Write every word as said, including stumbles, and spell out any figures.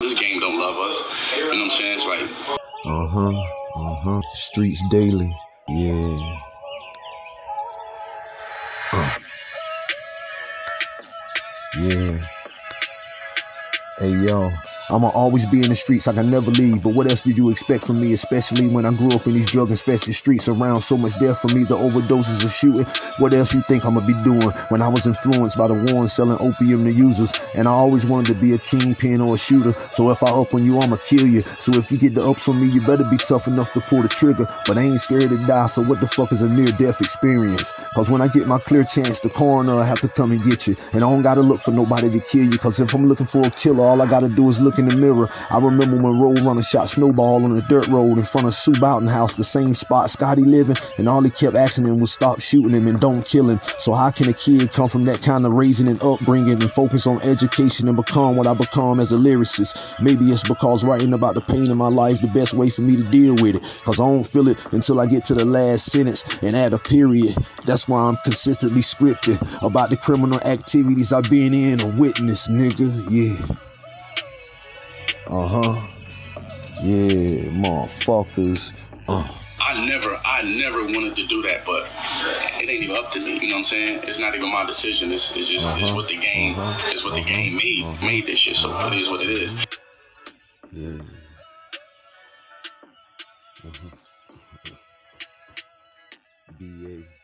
This game don't love us. You know what I'm saying? It's like uh-huh, uh-huh. Streets Daily, yeah. Uh. Yeah. Hey yo, I'ma always be in the streets, I can never leave. But what else did you expect from me? Especially when I grew up in these drug-infested streets, around so much death for me, the overdoses of shooting. What else you think I'ma be doing? When I was influenced by the war and selling opium to users, and I always wanted to be a kingpin or a shooter. So if I up on you, I'ma kill you. So if you get the ups on me, you better be tough enough to pull the trigger. But I ain't scared to die, so what the fuck is a near-death experience? Cause when I get my clear chance, the coroner'll have to come and get you. And I don't gotta look for nobody to kill you, cause if I'm looking for a killer, all I gotta do is look in the mirror. I remember when Road Runner shot Snowball on the dirt road in front of Sue Boughton house, the same spot Scotty living, and all he kept asking him was stop shooting him and don't kill him. So how can a kid come from that kind of raising and upbringing and focus on education and become what I become as a lyricist? Maybe it's because writing about the pain in my life the best way for me to deal with it, cause I don't feel it until I get to the last sentence and add a period. That's why I'm consistently scripted about the criminal activities I've been in or witnessed, nigga, yeah. Uh-huh. Yeah, motherfuckers. Uh. I never, I never wanted to do that, but it ain't even up to me. You know what I'm saying? It's not even my decision. It's, it's just, uh-huh. It's what the game, uh-huh. It's what the uh-huh. game made, uh-huh. made this shit. So it is what it is. Yeah. Uh-huh. B A